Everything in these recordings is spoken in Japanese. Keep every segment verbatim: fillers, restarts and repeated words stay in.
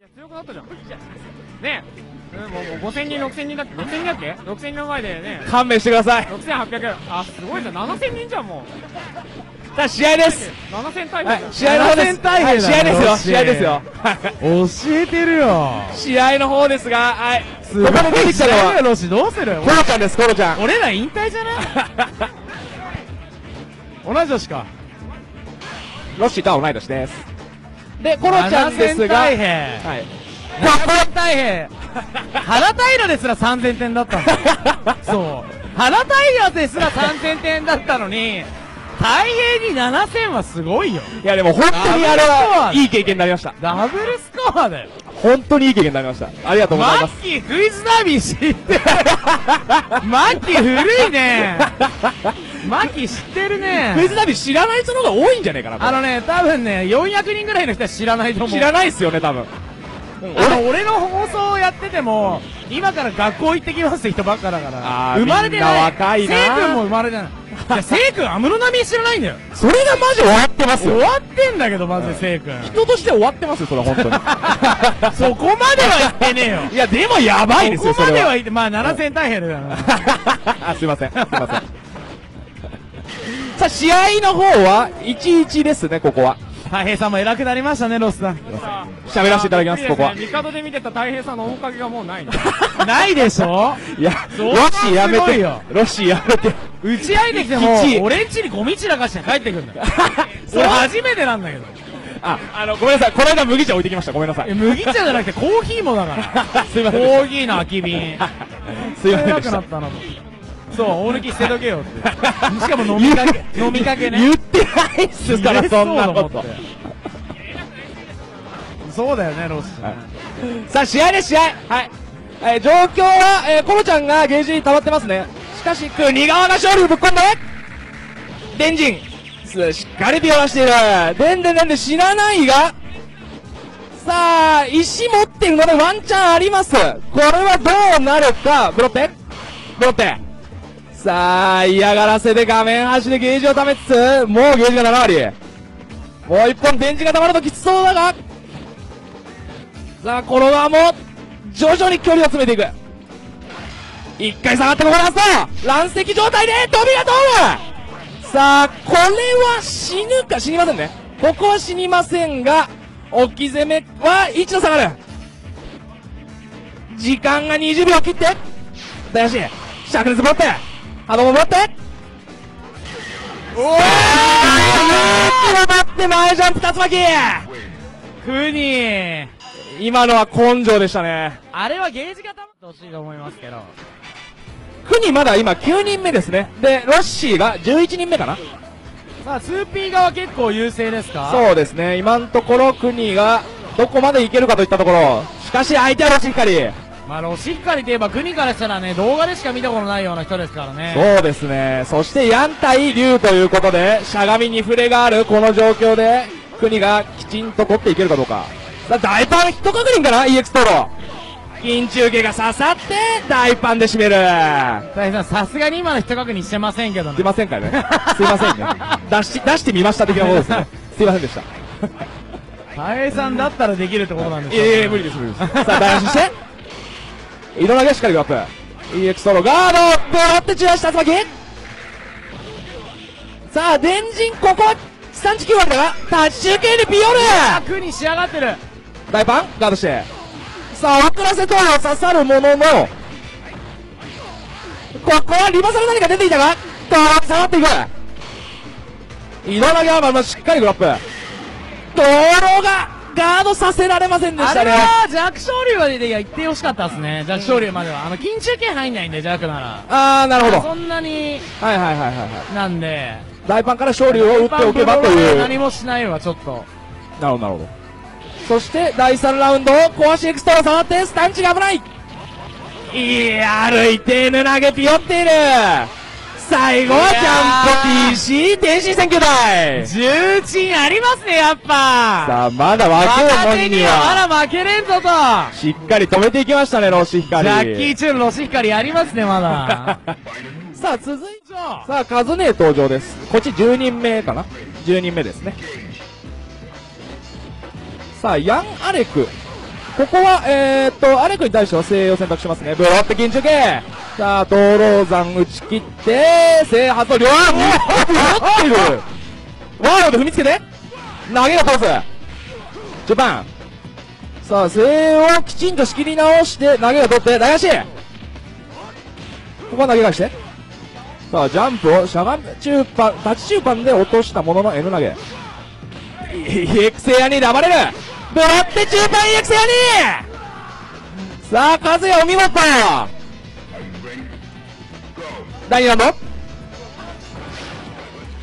いや強くなったじゃんねえ、うん、もうごせんにんろくせんにんだっけごせんにんだっけろくせんにんの前でね、勘弁してください。ろくせんはっぴゃく、あすごいじゃん、ななせんにんじゃん。もうさあ試合です。ななせん大変、試合の方です。はい試合ですよ、試合ですよ。教えてるよ、試合の方ですが、はいすごい試合やろし、どうするコロちゃんです。コロちゃん俺ら引退じゃない同い年か、ロッシーとは同い年です。でコロちゃんですが、はいななせん大変、原平ですらさんぜんてんだったのそう原平ですらさんぜんてんだったのに大変にななせんはすごいよ。いやでも本当にあれはいい経験になりました。ダブルスコアだよ、本当にいい経験になりました。ありがとうございます。マッキークイズダービー知ってるマッキー古いねマッキー知ってるね。クイズダービー知らない人の方が多いんじゃないかな。あのね多分ねよんひゃくにんぐらいの人は知らないと思う。知らないっすよね多分。あの俺の放送をやってても今から学校行ってきますって人ばっかだから、生まれてない。せい君も生まれてない。いやせい君安室奈美恵知らないんだよ。それがマジ終わってますよ。終わってんだけどマジでせい君人として終わってますよそれは本当にそこまでは言ってねえよ。いやでもやばいですよそこまでは言って。まあななせん大変だよな。すいませんすいませんさあ試合の方はいちたいいちですね。ここはたい平さんも偉くなりましたね、ロスさん。喋らせていただきます、ここは。味方で見てたたい平さんの面影がもうないないでしょ。いや、ロッシーやめてよ。ロッシーやめて。打ち合いできても、俺んちにゴミ散らかして帰ってくるんだよ。それ初めてなんだけど。あ、あの、ごめんなさい。この間麦茶置いてきました。ごめんなさい。麦茶じゃなくてコーヒーもだから。すいません。コーヒーの空き瓶。すいません。なくなったな。そう、大抜きしてとけよって。しかも飲みかけ、飲みかけね。言ってないっすから、そんなこと。そうだよね、ロス。さあ、試合です、試合。はい。状況は、コロちゃんがゲージに溜まってますね。しかし、国側が勝利ぶっ込んで、デンジン。しっかりビオラしている。デンデンデンデン死なないが、さあ、石持ってるのでワンチャンあります。これはどうなるか。ブロッテブロッテさあ、嫌がらせで画面端でゲージを溜めつつ、もうゲージがななわり。もう一本電池が溜まるときつそうだが、さあ、この輪も、徐々に距離を詰めていく。一回下がってここランスト、乱石状態で、飛びが通る。さあ、これは死ぬか、死にませんね。ここは死にませんが、置き攻めは一度下がる。時間がにじゅうびょう切って、林、灼熱持って、あの、戻っておー戻って前ジャンプ竜巻クニー、今のは根性でしたね。あれはゲージが溜まってほしいと思いますけど。クニーまだ今きゅうにんめですね。で、ロッシーがじゅういちにんめかな。まあ、ツーピー 側結構優勢ですか。そうですね、今のところクニーがどこまでいけるかといったところ。しかし相手はロッシー光。まあ、ロシッカリといえば国からしたらね、動画でしか見たことないような人ですからね。そうですね。そしてヤン対竜ということで、しゃがみに触れがあるこの状況で、国がきちんと取っていけるかどうか。さあ、大パン一確認かな ?イーエックス トロ。金中継が刺さって、大パンで締める。大さん、さすがに今の一確認してませんけどね。してませんかね。すいませんね。出し、出してみました的なことですね。すいませんでした。大さんだったらできるってことなんですよ。いえいえ、無理です、無理です。さあ、大発して。いろんなゲーしっかりガップ イーエックス ソロガードアップを割って中足竜巻。さあ電陣ここはさんじゅうきゅうわりだがタッチ中継でビオル楽に仕上がってる。大パンガードして、さあ枠らせとは刺さるものの、ここはリバサル何か出ていたがドーンと下がっていく。いろんなゲーマーのしっかりグラップドロがガードさせられませんでしたね。あれは弱小竜は言ってほしかったですね。弱小竜まではあの金中剣入んないんで、弱ならああなるほど、そんなにはいはいはいはいなんで大パンから小竜を打っておけばという。何もしないわちょっと。なるほどなるほど。そしてだいさんラウンド壊しエクストラ触ってスタンチが危ない。いや歩いて犬投げピヨっている。最後はジャンプ ティーシー 電子選挙台重鎮ありますねやっぱ。さあまだ若い者にはまだ負けれんぞとしっかり止めていきましたね。ロシヒカリジャッキーチューンロシヒカリありますねまださあ続いてさあカズネー登場です。こっちじゅうにんめかな。じゅうにんめですね。さあヤン・アレクここは、えー、っと、アレクに対しては静養を選択しますね。ブロック禁止系。さあ、東老山打ち切って、制覇と両腕打ってるワールドで踏みつけて投げが通すジャパン。さあ、静養をきちんと仕切り直して、投げが取って、大足ここは投げ返して。さあ、ジャンプをしゃがん、中盤、立ち中盤で落としたものの N 投げ。イーエックスエー アニーで暴れるドラッテ中盤 イーエックスエー アニーさあ、カズヤお見事だいにラウンド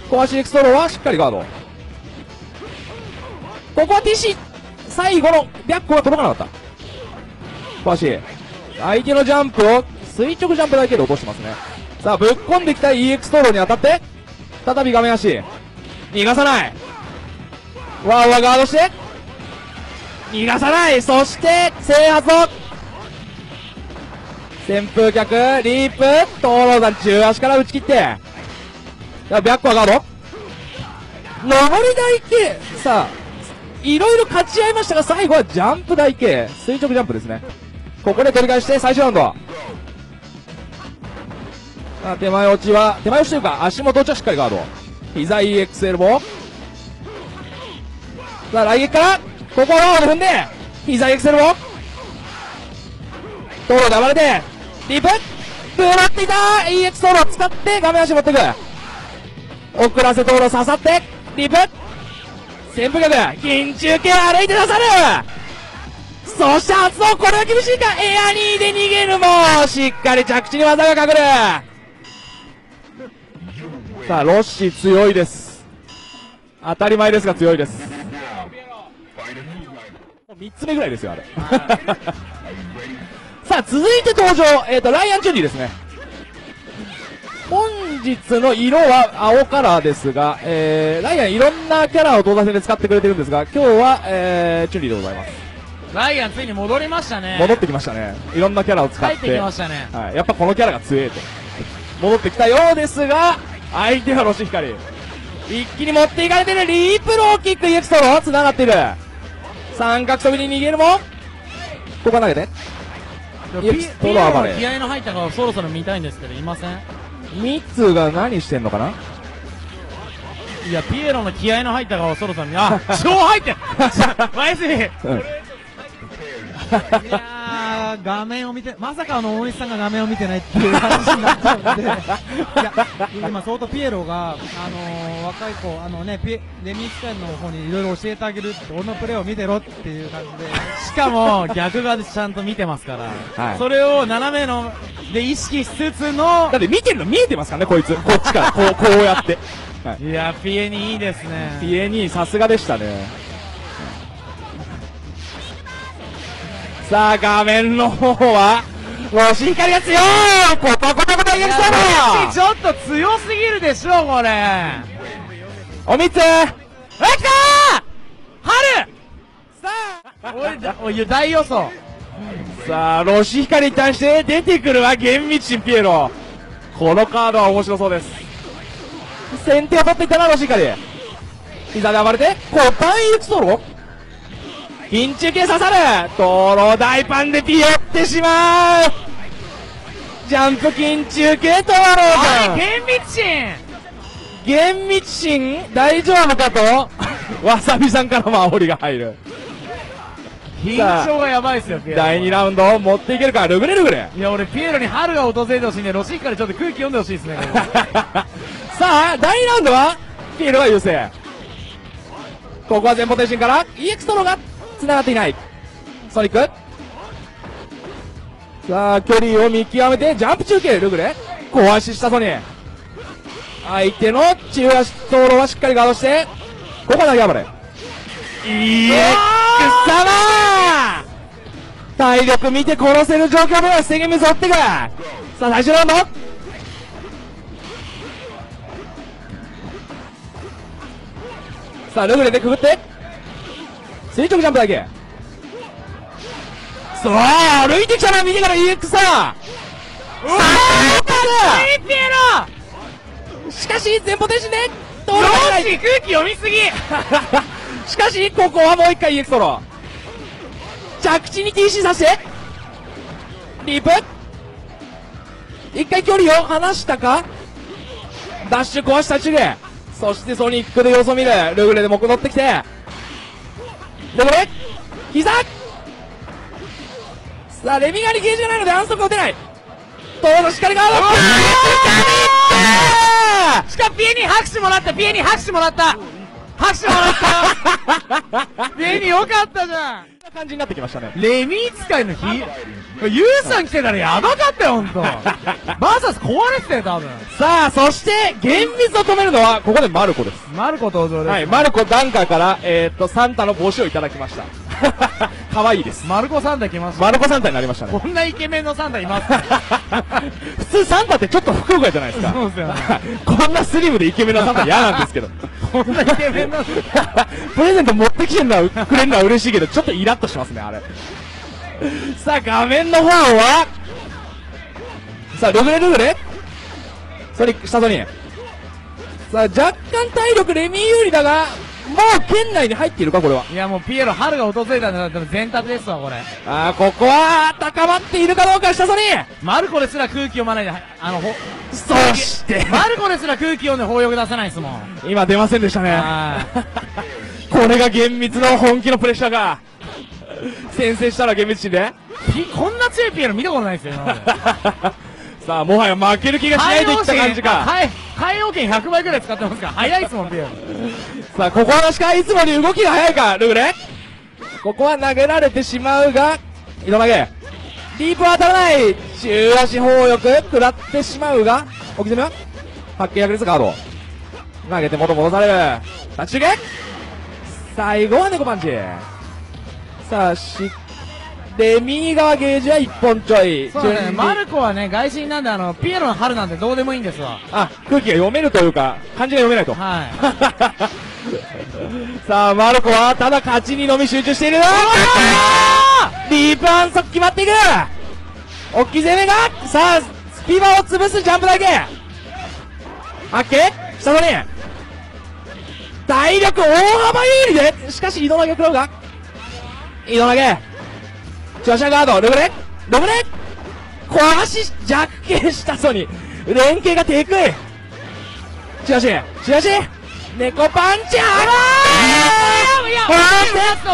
コアシーエックスドローはしっかりガード。ここは ティーシー 最後の白虎は届かなかったコアシー相手のジャンプを垂直ジャンプだけで落としてますね。さあ、ぶっ込んできた イーエックス ドローに当たって再び画面足逃がさないワーワーガードして逃がさないそして制圧を旋風脚リープ東老山中足から打ち切って白虎ガード上り台形さあいろいろ勝ち合いましたが最後はジャンプ台形垂直ジャンプですね。ここで取り返して最終ラウンドさあ手前落ちは手前落ちというか足元落ちはしっかりガード膝 イーエックスエル もさあ、来撃から、ここを踏んで、膝エクセルを、トーローで暴れて、リープ、ブロックいた !イーエックス トーロー使って、画面足持ってく。遅らせトーロー刺さって、リープ、旋風脚、銀中継歩いて出さるそして発動、これは厳しいかエアニーで逃げるも、しっかり着地に技がかかるさあ、ロッシー強いです。当たり前ですが強いです。みっつめぐらいですよ、あれ。さあ、続いて登場、えっと、ライアン・チュンリーですね。本日の色は青カラーですが、えー、ライアンいろんなキャラを東西戦で使ってくれてるんですが、今日は、えー、チュンリーでございます。ライアンついに戻りましたね。戻ってきましたね。いろんなキャラを使って。帰ってきましたね。はい。やっぱこのキャラが強いと。戻ってきたようですが、相手はロシヒカリ。一気に持っていかれてるリープローキック、イエクストロー繋がっている。三角飛びに逃げるもここは投げてピエロは気合いの入った顔そろそろ見たいんですけどいませんミツが何してんのかないやピエロの気合いの入った顔そろそろ見あ超入ってマイスリーいやー画面を見てまさかあの大西さんが画面を見てないっていう話になっちゃうのでいや今相当ピエロが、あのー、若い子あの、ね、ピレミー機関の方にいろいろ教えてあげるって俺のプレーを見てろっていう感じでしかも逆側でちゃんと見てますから、はい、それを斜めので意識しつつのだって見てるの見えてますからねこいつこっちからこう、こうやって、はい、いやピエニーいいですねピエニーさすがでしたね。さあ、画面の方は、ロシヒカリが強いコトコトコトイエクストローちょっと強すぎるでしょ、これおみつーおい、きたー春さあおい、大予想さあ、ロシヒカリに対して出てくるは、厳密神ピエロこのカードは面白そうです先手を取っていったな、ロシヒカリ膝で暴れて、コトイエクストロー緊急系刺さるトロ大パンでピヨってしまうジャンプ緊急系トロー厳密神厳密神大丈夫かとわさびさんからも煽りが入る緊張がやばいですよだいにラウンド持っていけるかルグレルグレいや俺ピエロに春が訪れてほしいんでロシヒカリちょっと空気読んでほしいですねさあだいにラウンドはピエロが優勢ここは前方転身から イーエックス トローが繋がっていないソニックさあ距離を見極めてジャンプ中継ルグレ小足したソニー相手の中足トーローはしっかりガードしてここは投げ暴れ イーエックス 様体力見て殺せる状況で制限ミスを追っていくさあ最終ラウンドさあルグレでくぐって垂直ジャンプだけそう歩いてきたな見てから イーエックス さうわー当たるピエロしかし前方転身でトローよし空気読みすぎしかしここはもう一回 イーエックス トロー着地に ティーシー させてリープ一回距離を離したか。ダッシュ壊したチル、そしてソニックで様子を見る。ルグレでも戻ってきてルグレ膝、さあレミガニゲージがないので反則を打てない。トードしっかりガード、しかもピエに拍手もらった、ピエに拍手もらった、拍手もらったピエによかったじゃん。こんな感じになってきましたね。レミ使いの日ユウさん来てたらやばかったよ、ほんとバーサス壊れてたよ、多分。さあ、そして、厳密を止めるのは、ここでマルコです。マルコ登場です、ね。はい、マルコダンカーから、えー、っと、サンタの帽子をいただきました。かわいいです。マルコサンタ来ました、ね。マルコサンタになりましたね。こんなイケメンのサンタいます普通サンタってちょっとふくよかじゃないですか。そうですよ、ね、こんなスリムでイケメンのサンタ嫌なんですけど。こんなイケメンのプレゼント持ってきてるのは、くれるのは嬉しいけど、ちょっとイラッとしますね、あれ。さあ画面の方はさあルグレルグレソニック下ソニー、さあ若干体力レミ有利だがもう圏内に入っているか。これはいやもうピエロ春が訪れたんだったら全立ですわこれ。ああここは高まっているかどうか下ソニー。マルコですら空気読まないで、あのほそしてマルコですら空気読んで法欲出さないですもん。今出ませんでしたねこれが厳密の本気のプレッシャーが先制したら厳密地でこんな強いピエロ見たことないですよさあもはや負ける気がしないといった感じか。海洋圏ひゃくばいくらい使ってますから速いですもんピエロさあここは確かいつもに動きが速いかルグレ、ここは投げられてしまうが糸投げディープは当たらない、中足方翼食らってしまうが奥攻めは発見役です。ガード投げて元戻されるタッチ中継、最後は猫パンチ。さあしで右側ゲージはいっぽんちょい。そうね、マルコはね外進なんであのピエロの春なんてどうでもいいんですわ。あ空気が読めるというか漢字が読めないと、はいさあマルコはただ勝ちにのみ集中している。ディープ反則決まっていく。大きい攻めがさあスピバを潰すジャンプだけあっけ下取り体力大幅有利で、しかし移動の逆ローが移動投げ調子ガードルブレルブレ壊し弱形したソニー連携が手食い調子調子猫パンチは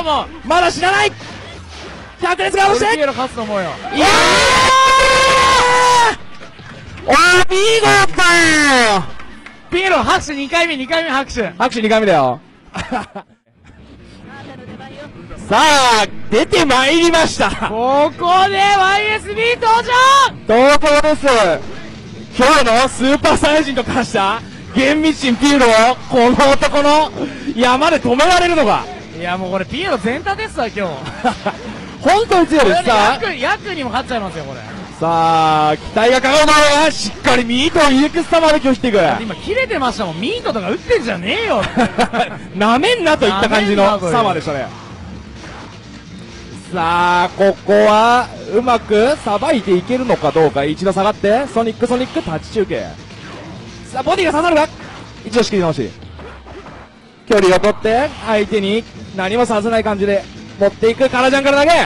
ままだ知らない百裂ガードしていやーお見事ーピエロ拍手にかいめにかいめ拍手拍手にかいめだよさあ、出てまいりました。ここで ワイエスビー 登場登場です。今日のスーパーサイヤ人と化した厳密神ピエロをこの男の山で止められるのが。いやもうこれピエロ全体ですわ今日本当に強いです。さあヤクにも勝っちゃいますよこれ。さあ、期待がかかるのがしっかりミートを入れくすたまで拒否していく。今切れてましたもん、ミートとか打ってんじゃねえよなめんなといった感じのサマーでしたね。さあここはうまくさばいていけるのかどうか。一度下がってソニックソニックタッチ中継、さあボディが刺さるが一度仕切り直し距離を取って相手に何もさせない感じで持っていく。カラジャンから投げ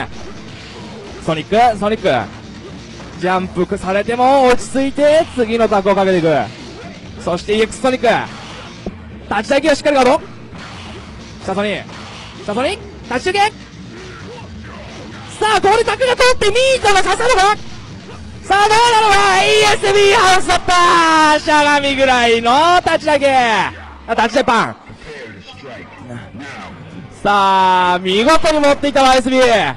ソニックソニックジャンプされても落ち着いて次のタッグをかけていく。そして イーエックス ソニックタッチ待機をしっかりガード下ソニー下ソニータッチ中継、さあここでタクが通ってミートが刺さるのか。さあどうなのか イーエスビー ハウスだったーしゃがみぐらいの立ちだけ立ちでパンさあ見事に持っていた ワイエスビー。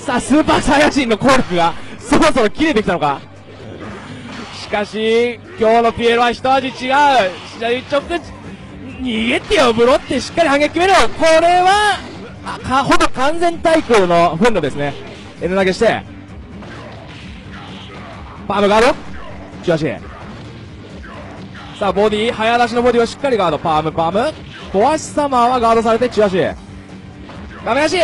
さあスーパーサイヤ人の効力がそろそろ切れてきたのか。しかし今日のピエロは一味違う。直逃げてよブロってしっかり反撃決めろ。これはかほど完全対空のフンドですね。 N 投げしてパームガード中足、さあボディ早出しのボディをしっかりガードパームパーム小足サマーはガードされて中足ガメ足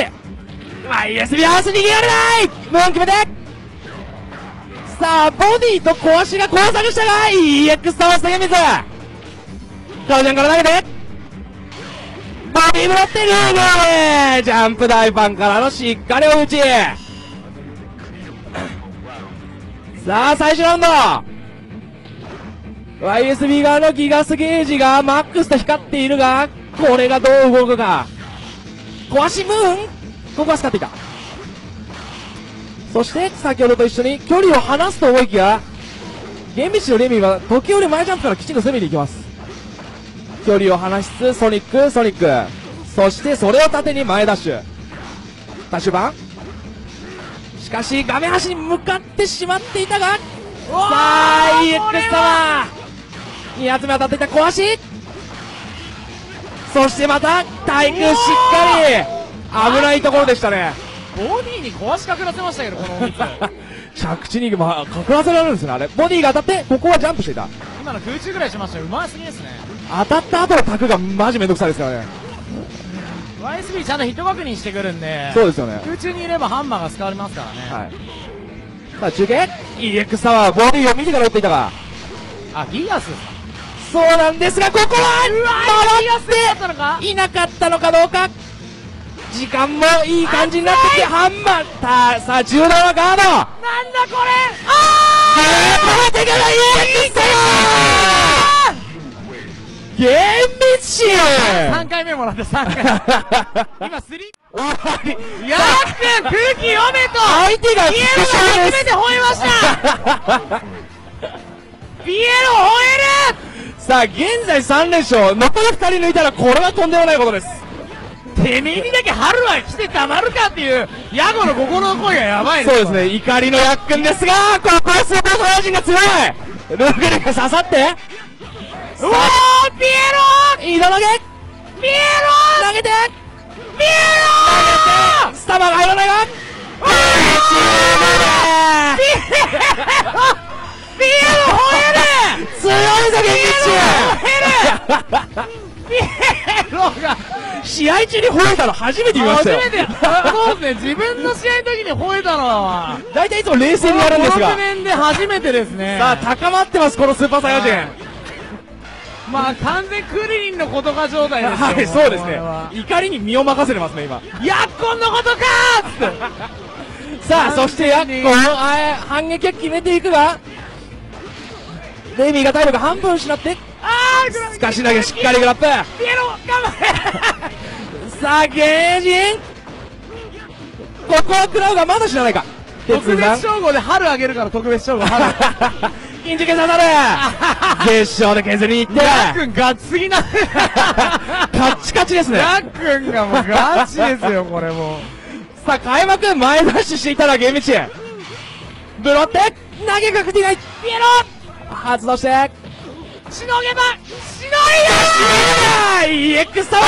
ワイエスビー ハウス逃げられないムーン決めて、さあボディと小足が交錯したが イーエックス ハウス投げ水カウジャンから投げてバリブロッテゲーム、ジャンプ台パンからのしっかりお打ち。さあ最終ラウンド、 ワイエスビー 側のギガスゲージがマックスと光っているが、これがどう動くか。壊しムーン、ここは使っていた。そして先ほどと一緒に距離を離すと思いきや、ゲンビッシュのレミは時折前ジャンプからきちんと攻めていきます。距離を離しつつソニックソニック、そしてそれを盾に前ダッシュダッシュ版、しかし画面端に向かってしまっていたが、さあ イーエックス タワーに発目当たっていた、壊し、そしてまた対空、しっかり危ないところでしたね。ボディに壊しかくらせましたけど、この着地に、まあ、かくらせられるんですね、あれ。ボディが当たって、ここはジャンプしていた。今の空中ぐらいしましたよ、うますぎですね。当たった後のタクがマジめんどくさいですからね。ワイエスビー ちゃんとヒット確認してくるんで、そうですよね。空中にいればハンマーが使われますからね。はい、さあ中継、イーエックス タワー、ボディを見てから打っていたが、あ、ギガスそうなんですが、ここは回っていなかったのかどうか。時間もいい感じになってきて、ハンマー、さあじゅうななガード、なんだこれ、あー、厳密視さんかいめもらってさんかい今スリーおい、やっくん空気読めと相手がピエロが初めて吠えましたピエロ吠える。さあ現在さん連勝、残りふたり抜いたらこれはとんでもないことです。てめえにだけ春は来てたまるかっていうヤゴの心の声がやばいね。そうですね、怒りのヤックンですが、ここはスーパーサイヤ人が強い、ルークルが刺さって、うわーピエロー、井戸投げピエロー投げてピエロー投げて、スタバが入らないわ、ピエロピエロ吠える、強いぞ現実ピエロが試合中に吠えたの初めて言いましたよ。初めて、そうですね、自分の試合の時に吠えたのは大体いつも冷静にやるんですが、ごろくねんで初めてですね。さあ高まってますこのスーパーサイヤ人、まあ完全クリリンのことか状態ですよ。はい、そうですね、怒りに身を任せてますね今、ヤッコンのことかーってさあそしてヤッコン反撃を決めていくが、レイミーが体力半分失って、あー、すかし投げしっかりグラップ、ピエロ頑張れさあゲージン、ここは食らうがまだ知らないか、特別称号で春あげるから、特別称号春金次決勝なる決勝で削りにいって、ラックンガッツすぎなカッチカチですね、ラックンがもうガチですよこれもうさあ開幕前ダッシュしていたらゲーム中ブロッテ投げかけていない、ピエロ発動してしのげばしのいだー イーエックス タワー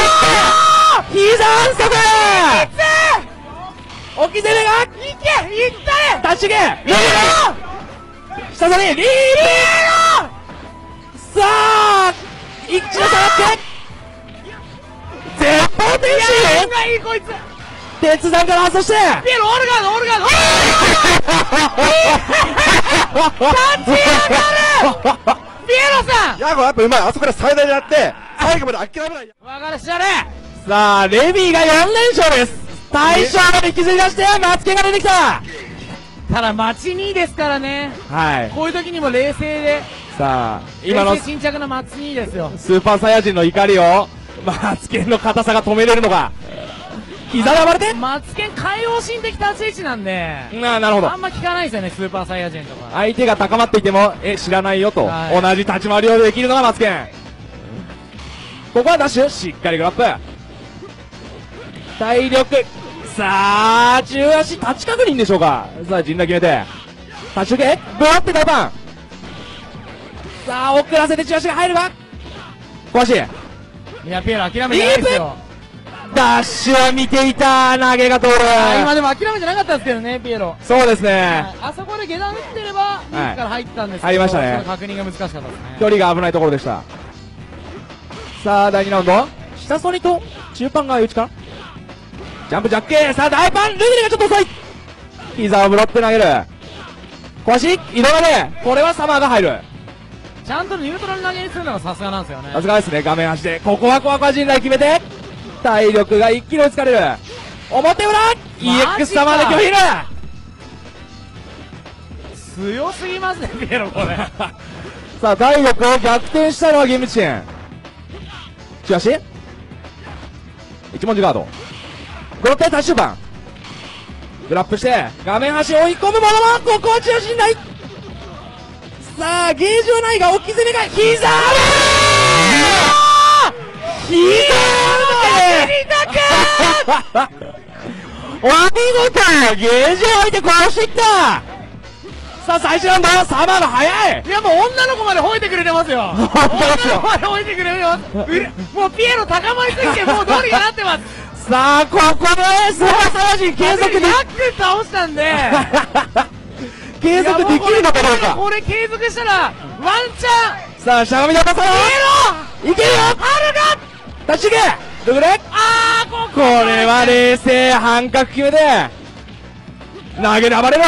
膝反則ー、起き攻めがいけいったね、ダッシュゲーリーロー下取りリーロー、さあ一気に下がって絶対天使いいこいつ、鉄山から発動してピエロオルガードオルガード立ち上がるピエロさん、ヤゴやっぱうまい、あそこから最大でやって最後まで諦めない、わかるしゃれ。さあレビーがよん連勝です。大将まで引きずり出してマツケが出てきた、ただ町にですからね、はい、こういう時にも冷静で、さあ今の沈着なマツにですよ、スーパーサイヤ人の怒りをマツケの硬さが止めれるのか、膝で暴れてマツケン海王神的立ち位置なんで、ななるほど、あんま聞かないですよねスーパーサイヤ人とか、相手が高まっていてもえ知らないよと、はい、同じ立ち回りをできるのがマツケン。ここはダッシュしっかりグラップ体力、さあ中足立ち確認でしょうか、さあ陣内決めて立ち受けブロッて大パン、さあ遅らせて中足が入るわ、詳しい、いやピエロ諦めてないですよ、ダッシュを見ていた、投げが通る、今でも諦めてなかったですけどねピエロ、そうですね、はい、あそこで下段打ってれば自ら入ったんですけど、入りましたね、確認が難しかったですね、距離が危ないところでした。さあだいにラウンド、下ソニと中パンが内からジャンプジャッケ、さあ大パンルグリがちょっと遅い、膝をブロック投げる、壊し移動がね、これはサマーが入る、ちゃんとニュートラル投げにするのがさすがなんですよね、さすがですね、画面端でここはコアコア陣内決めて体力が一気に追いつかれる。表裏 イーエックス 様で拒否る。強すぎますねピエロこれ。さあ体力を逆転したのはゲームチーム。中足一文字ガードゴロッタイ最終盤グラップして画面端追い込むものもここは中心ない。さあゲージはないが大きい攻めが膝上膝上げお見事ゲージを置いて殺していった。さあ最初なんだよサーバーが速い。いやもう女の子まで吠えてくれてますよ女の子まで吠えてくれてますもうピエロ高まりすぎてもうどうにかなってます。さあここで凄まじい継続でひゃく倒したんで継続できるのかどうか。これ継続したらワンチャン。さあしゃがみ出さないいけるよはるが立ち上げどこであーここれは冷静半角球で投げる暴れる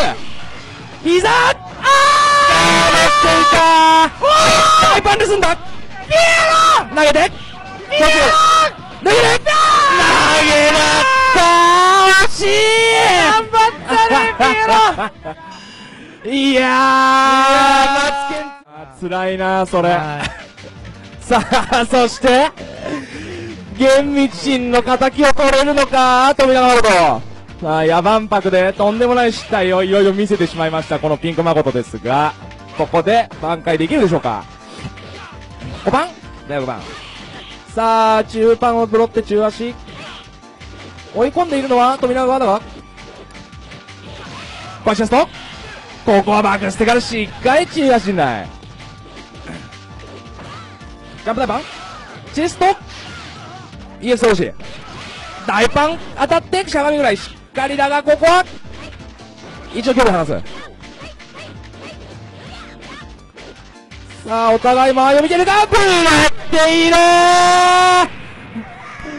膝ああーやっていたーハイパンで済んだピエロ投げてピエロ投げて投げなったー惜しい頑張ったねピエロいやーマツケン辛いなそれ、はい、さあそして厳密心の敵を取れるのか富永誠。さあ野蛮泊でとんでもない失態をいろいろ見せてしまいましたこのピンク誠ですがここで挽回できるでしょうか。ごばんだよごばん。さあ中盤をブロって中足追い込んでいるのは富永側だがバックシャストここはバックステからしっかり中足ないジャンプ大パンチェストイエス押し大パン当たってしゃがみぐらいしっかりだがここは一応距離を離す。さあお互い前を見てるがブーっている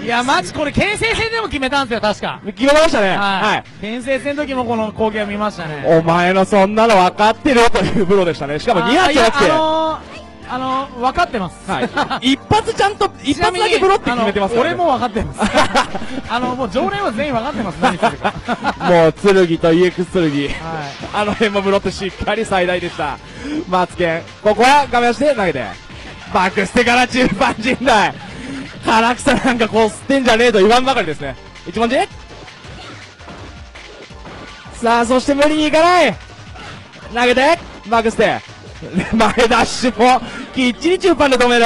ーいやマジこれ牽制戦でも決めたんですよ確か決めましたねはい牽制戦の時もこの光景を見ましたね。お前のそんなの分かってるよというブロでしたね。しかもに発じゃなくてあのー、あのー、分かってます、はい、一発ちゃんと一発だけブロって決めてます、ね、俺も分かってますあのもう常連は全員分かってます何してるかもう剣と イーエックス 剣、はい、あの辺もブロってしっかり最大でした。マツケンここは画面足で投げてバックしてから中盤陣内唐草なんかこすってんじゃねえと言わんばかりですね。一文字さあそして無理にいかない投げてバックステ前ダッシュもきっちり中盤で止める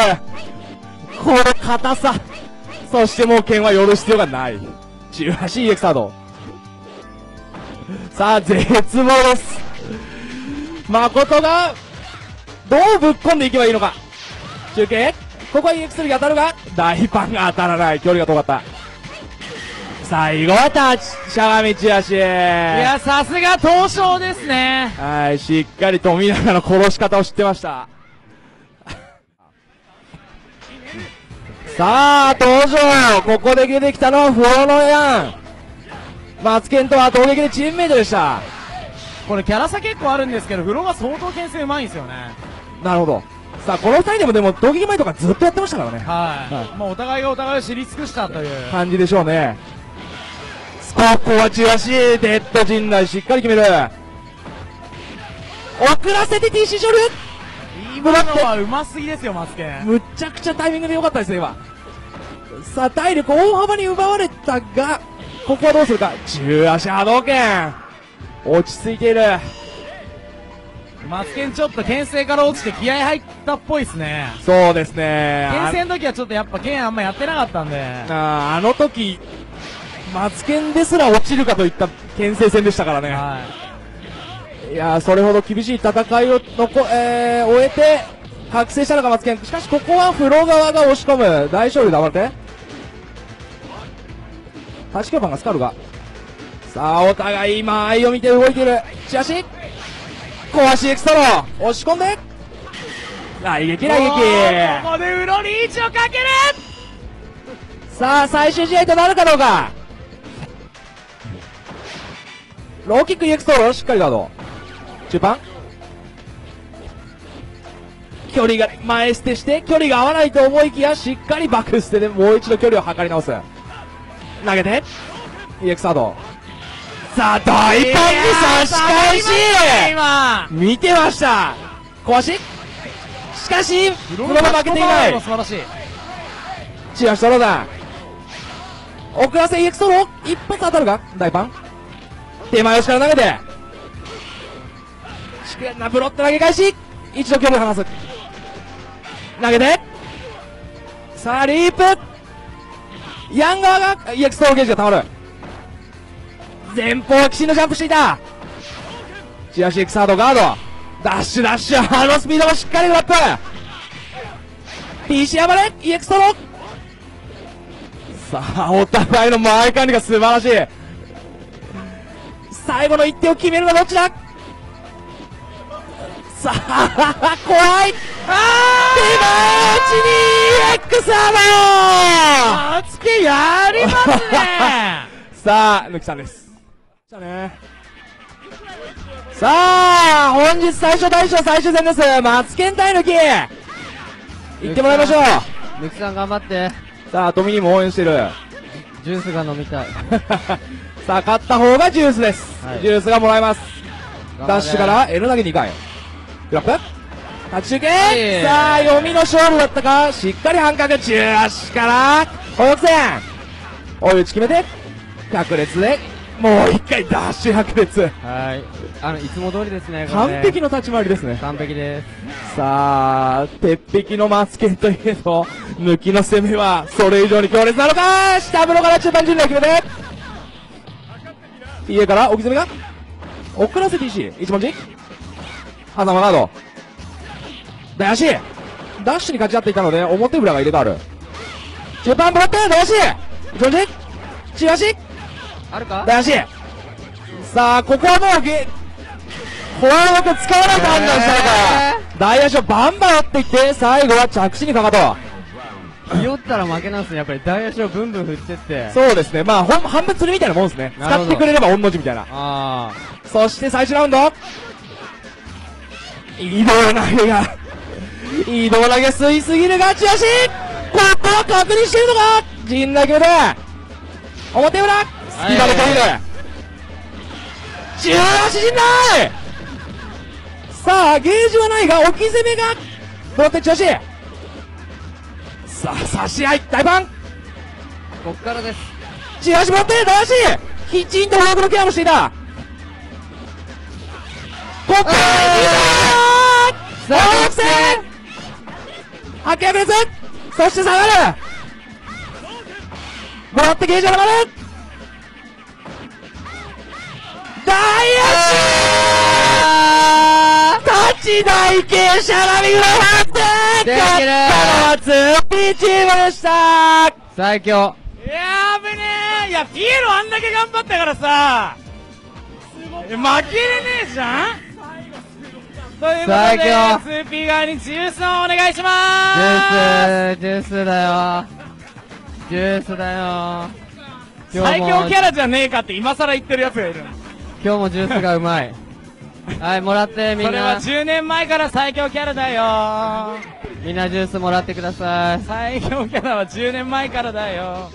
この硬さそしてもう剣は寄る必要がない中足 イーエックス サードさあ絶望です誠がどうぶっ込んでいけばいいのか中継ここは イーエックス に当たるが大パンが当たらない距離が遠かった。最後は立ちしゃがみ中足いやさすが東証ですねはいしっかり富永の殺し方を知ってましたさあ東証ここで出てきたのはフォロヤンマツケンとは攻撃でチームメイトでした。これキャラ差結構あるんですけどフロが相当牽制うまいんですよね。なるほど。さあこのふたりでもでも攻撃前とかずっとやってましたからね。はい、はい、もうお互いがお互いを知り尽くしたという感じでしょうね。ここは中足デッド陣内しっかり決める遅らせて ティーシー ショル今のはうますぎですよマスケン。むっちゃくちゃタイミングで良かったですね今。さあ体力大幅に奪われたがここはどうするか中足波動拳落ち着いているマツケンちょっと牽制から落ちて気合入ったっぽいですね。そうですね牽制の時はちょっとやっぱ剣あんまやってなかったんで あ, あの時マツケンですら落ちるかといった牽制戦でしたからね、はい、いやーそれほど厳しい戦いをのこ、えー、終えて覚醒したのがマツケン。しかしここはフロ側が押し込む大勝利だ。待ってはちきゅう番がスカルがさあお互い今愛を見て動いているチアシ壊しエクストロー押し込んで来撃来撃ここでウロに位置をかける。さあ最終試合となるかどうかローキックエクストローしっかりガード中盤距離が前捨てして距離が合わないと思いきやしっかりバック捨てでもう一度距離を測り直す投げて イーエックス サードさあ大胆に差し返し、今見てました、小足、しかしフロア負けていない、素晴らしいチラシ取ろうだ、遅らせ イーエックス 取ろう、一発当たるか、大パン手前後ろから投げてしっかりなブロック投げ返し、一度距離を離す、投げてさあリープ、ヤン側が イーエックス 投ゲージがたまる、前方きしんのジャンプしていた、チラシ イーエックス サードガードダッシュダッシュ、あのスピードもしっかりグラップ ピーシー 暴れ イーエックス 取ろう、さあお互いの前管理が素晴らしい、最後の一手を決めるのはどっちだ、さあ怖い、あ手前打ちに イーエックス サード、マツケやりますねさあぬきさんです。さあ本日最初大賞最終戦です、マツケン対ぬき、行ってもらいましょう、ぬきさん頑張って、さあトミーも応援してる、ジュースが飲みたいさあ勝った方がジュースです、はい、ジュースがもらえます、ダッシュから L 投げにかいグラップ立ち受け、はい、さあ読みの勝負だったか、しっかり半角中足から放線追い打ち決めて白熱でもう一回ダッシュ白熱、はいあのいつも通りですね、完璧の立ち回りですね、完璧です。さあ鉄壁のマツケンといえど抜きの攻めはそれ以上に強烈なのか、下風呂から中盤順位を決めて家から置き攻めが遅らせ ティーシー 一文字狭間ガード出足ダッシュに勝ち合っていたので表裏が入れ替わる、中盤ブロック出足一文字中足あるか、大橋さあここはもうフォア枠使わないと判断したのか、えー、大橋をバンバン打っていって最後は着地にかかと、ひよったら負けなんですね、やっぱり大橋をブンブン振ってって、そうですね、まあ半分釣りみたいなもんですね、使ってくれれば御の字みたいな、あそして最終ラウンド移動投げが移動投げ吸いすぎるがチラシ、ここは確認してるのか陣内決めて表裏スピードで飛び出る中足陣内、さあゲージはないが置き攻めがブロッテ中足、さあ差し合い大パンこっからです、中足ブロッテ大足きちんとフォワードのケアもしていた、ここからいくぞー落ちてハッケーブレス、そして下がるブロッテゲージが上がる大足立ち台形しゃがみぐらい張って勝ったのはツーピーチームでした、最強、いやー危ねえ、いやピエロあんだけ頑張ったからさ負けれねえじゃん、ということで ツーピー 側にジュースをお願いしまーす、ジュースジュースだよジュースだよ、最強キャラじゃねえかって今更言ってるやつがいる、今日もジュースがうまいはいもらってみんな、それはじゅうねんまえから最強キャラだよ、みんなジュースもらってください、最強キャラはじゅうねんまえからだよ